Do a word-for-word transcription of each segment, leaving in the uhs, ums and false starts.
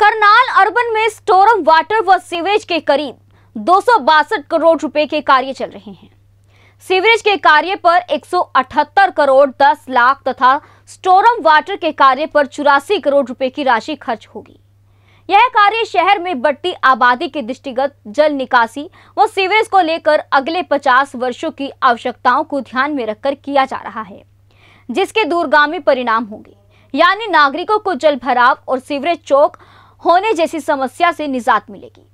Karnal urban में storm water व sewage के करीब दो सौ बासठ करोड़ रुपए के कार्य चल रहे हैं। सीवरेज के कार्य पर एक सौ अठहत्तर करोड़ दस लाख तथा स्टोरम वाटर के कार्य पर चौरासी करोड़ रुपए की राशि खर्च होगी। यह कार्य शहर में बढ़ती आबादी के दृष्टिगत जल निकासी व सीवरेज को लेकर अगले पचास वर्षों की आवश्यकताओं को ध्यान में रखकर किया जा रहा है, जिसके दूरगामी परिणाम होंगे, यानी नागरिकों को जल भराव और सीवरेज चौक होने जैसी समस्या से निजात मिलेगी।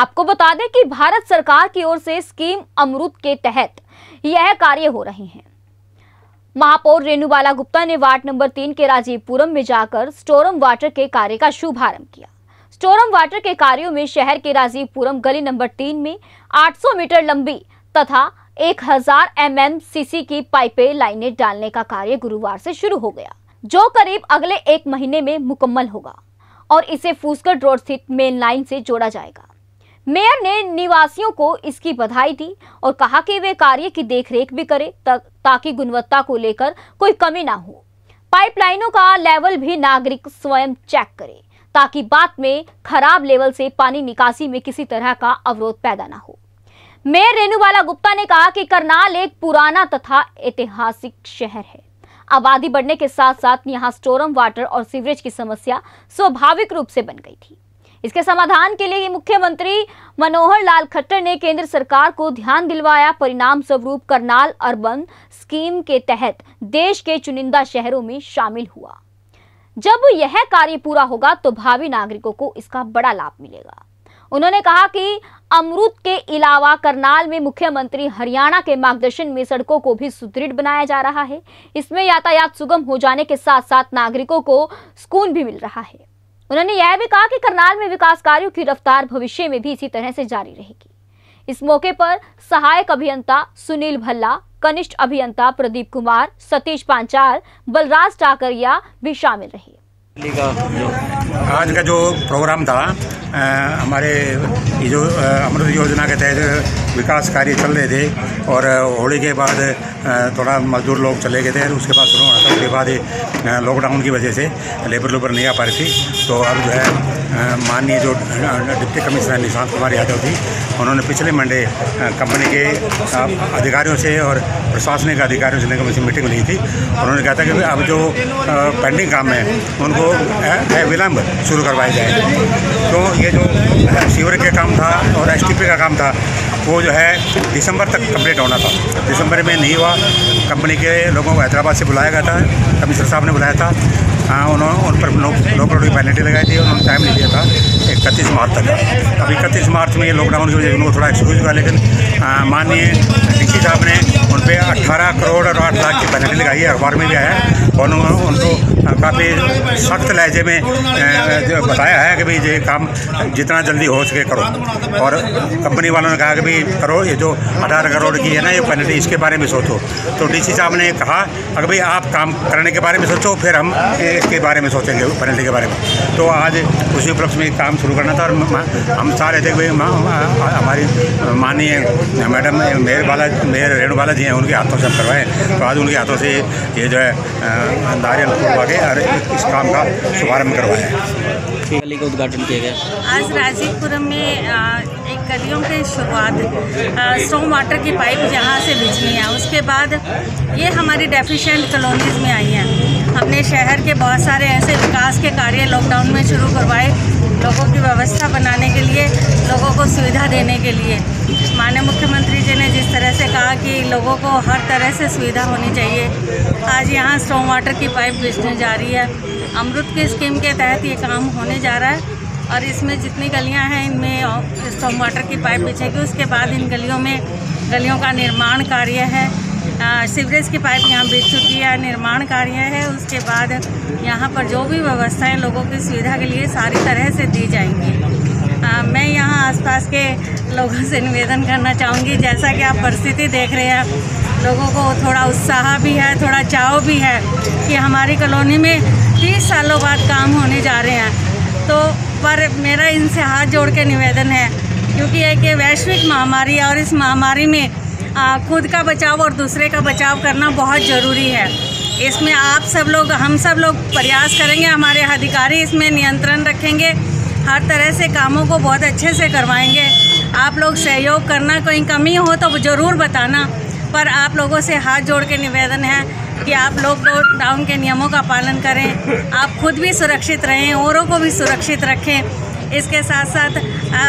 आपको बता दें कि भारत सरकार की ओर से स्कीम अमृत के तहत यह कार्य हो रहे हैं। महापौर रेणुबाला गुप्ता ने वार्ड नंबर तीन के राजीवपुरम में जाकर स्टोरम वाटर के कार्य का शुभारंभ किया। स्टोरम वाटर के कार्यों में शहर के राजीवपुरम गली नंबर तीन में आठ सौ मीटर लंबी तथा एक हज़ार एम एम सीसी की पाइपें लाइनें डालने का कार्य गुरुवार से शुरू हो गया, जो करीब अगले एक महीने में मुकम्मल होगा और इसे फूसकोड रोड स्थित मेन लाइन से जोड़ा जाएगा। मेयर ने निवासियों को इसकी बधाई दी और कहा कि वे कार्य की देखरेख भी करें ताकि गुणवत्ता को लेकर कोई कमी ना हो। पाइपलाइनों का लेवल भी नागरिक स्वयं चेक करें ताकि बाद में खराब लेवल से पानी निकासी में किसी तरह का अवरोध पैदा ना हो। मेयर रेणुबाला गुप्ता ने कहा कि करनाल एक पुराना तथा ऐतिहासिक शहर है। आबादी बढ़ने के साथ साथ यहाँ स्टोरम वाटर और सीवरेज की समस्या स्वाभाविक रूप से बन गई थी। इसके समाधान के लिए मुख्यमंत्री मनोहर लाल खट्टर ने केंद्र सरकार को ध्यान दिलवाया। परिणाम स्वरूप करनाल अर्बन स्कीम के तहत देश के चुनिंदा शहरों में शामिल हुआ। जब यह कार्य पूरा होगा तो भावी नागरिकों को इसका बड़ा लाभ मिलेगा। उन्होंने कहा कि अमृत के अलावा करनाल में मुख्यमंत्री हरियाणा के मार्गदर्शन में सड़कों को भी सुदृढ़ बनाया जा रहा है। इसमें यातायात सुगम हो जाने के साथ साथ नागरिकों को सुकून भी मिल रहा है। उन्होंने यह भी कहा कि करनाल में विकास कार्यों की रफ्तार भविष्य में भी इसी तरह से जारी रहेगी। इस मौके पर सहायक अभियंता सुनील भल्ला, कनिष्ठ अभियंता प्रदीप कुमार, सतीश पांचाल, बलराज टाकरिया भी शामिल रहे। आज का जो प्रोग्राम था, आ, हमारे जो अमृत योजना के तहत विकास कार्य चल रहे थे और होली के बाद थोड़ा मजदूर लोग चले गए थे, उसके बाद शुरू हुआ था, उसके बाद लॉकडाउन की वजह से लेबर लूबर नहीं आ पा रही थी। तो अब जो है माननीय जो डिप्टी कमिश्नर निशांत कुमार यादव थी, उन्होंने पिछले मंडे कंपनी के अधिकारियों से और प्रशासनिक अधिकारियों से निगम से मीटिंग ली थी। उन्होंने कहा था कि अब जो पेंडिंग काम है उनको विलम्ब शुरू करवाया जाए। तो ये जो सीवर के काम था और एस टी पी का काम था वो जो है दिसंबर तक कंप्लीट होना था, दिसंबर में नहीं हुआ। कंपनी के लोगों को हैदराबाद से बुलाया गया था, कमिश्नर साहब ने बुलाया था, हाँ, उन्होंने उन पर लॉकडाउन की पेनल्टी लगाई थी, उन्होंने टाइम नहीं दिया था इकतीस मार्च तक। अब इकतीस मार्च में ये लॉकडाउन की वजह से उनको थोड़ा एक्सक्यूज हुआ, लेकिन माननीय डीसी साहब ने उन पर अट्ठारह करोड़ और आठ लाख की पेनल्टी लगाई है। अखबार में भी आया है और उनको काफ़ी सख्त लहजे में बताया है कि भाई ये काम जितना जल्दी हो सके करो। और कंपनी वालों ने कहा कि भाई करो, ये जो अठारह करोड़ की है ना ये पेनल्टी, इसके बारे में सोचो। तो डी सी साहब ने कहा अगर भाई आप काम करने के बारे में सोचो, फिर हम इसके बारे में सोचेंगे पेनल्टी के बारे में। तो आज उसी उपलक्ष्य में काम शुरू करना था और हम सारे थे भाई हमारी माननीय madam mayor Bala mayor Renubala ji हैं, उनके हाथों से हम करवाएँ। तो आज उनके हाथों से ये जो है नारियल लगवा के और इस काम का शुभारम्भ करवाया, का उद्घाटन किया गया। आज राजीवपुरम में आ, एक गलियों की शुरुआत स्टोम वाटर की पाइप जहाँ से बिछनी है, उसके बाद ये हमारी डेफिशिएंट कॉलोनीज में आई हैं। हमने शहर के बहुत सारे ऐसे विकास के कार्य लॉकडाउन में शुरू करवाए, लोगों की व्यवस्था बनाने के लिए, लोगों को सुविधा देने के लिए। माननीय मुख्यमंत्री जी ने जिस तरह से कहा कि लोगों को हर तरह से सुविधा होनी चाहिए, आज यहाँ स्टॉर्म वाटर की पाइप बिछने जा रही है। अमृत की स्कीम के तहत ये काम होने जा रहा है और इसमें जितनी गलियाँ हैं इनमें स्टॉर्म वाटर की पाइप बिछेगी। उसके बाद इन गलियों में गलियों का निर्माण कार्य है, सीवरेज की पाइप यहाँ बिछ चुकी है, निर्माण कार्य है। उसके बाद यहाँ पर जो भी व्यवस्थाएं लोगों की सुविधा के लिए सारी तरह से दी जाएंगी। आ, मैं यहाँ आसपास के लोगों से निवेदन करना चाहूँगी, जैसा कि आप परिस्थिति देख रहे हैं, लोगों को थोड़ा उत्साह भी है, थोड़ा चाव भी है कि हमारी कॉलोनी में तीस सालों बाद काम होने जा रहे हैं। तो पर मेरा इनसे हाथ जोड़ के निवेदन है, क्योंकि एक वैश्विक महामारी है और इस महामारी में आ, खुद का बचाव और दूसरे का बचाव करना बहुत ज़रूरी है। इसमें आप सब लोग हम सब लोग प्रयास करेंगे, हमारे अधिकारी इसमें नियंत्रण रखेंगे, हर तरह से कामों को बहुत अच्छे से करवाएंगे। आप लोग सहयोग करना, कोई कमी हो तो ज़रूर बताना, पर आप लोगों से हाथ जोड़ के निवेदन है कि आप लोग लॉकडाउन के नियमों का पालन करें, आप खुद भी सुरक्षित रहें, औरों को भी सुरक्षित रखें। इसके साथ साथ आ,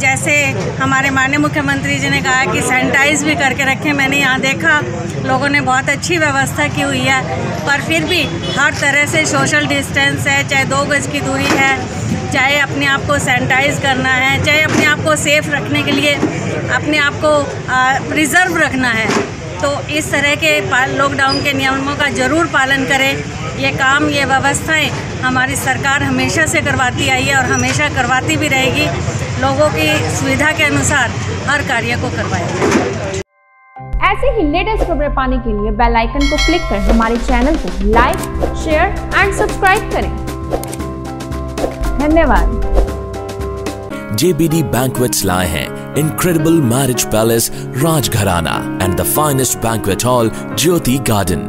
जैसे हमारे माननीय मुख्यमंत्री जी ने कहा कि सैनिटाइज भी करके रखें। मैंने यहाँ देखा लोगों ने बहुत अच्छी व्यवस्था की हुई है, पर फिर भी हर तरह से सोशल डिस्टेंस है, चाहे दो गज की दूरी है, चाहे अपने आप को सैनिटाइज करना है, चाहे अपने आप को सेफ रखने के लिए अपने आप को प्रिजर्व रखना है। तो इस तरह के लॉकडाउन के नियमों का ज़रूर पालन करें। ये काम, ये व्यवस्थाएं हमारी सरकार हमेशा से करवाती आई है और हमेशा करवाती भी रहेगी। लोगों की सुविधा के अनुसार हर कार्य को करवाएगी। ऐसे ही लेटेस्ट खबरें पाने के लिए बेल आइकन को क्लिक कर हमारे चैनल को लाइक, शेयर एंड सब्सक्राइब करें। धन्यवाद। जेबीडी बैंक्वेट्स लाए हैं incredible marriage palace Rajgharana and the finest banquet hall Jyoti garden.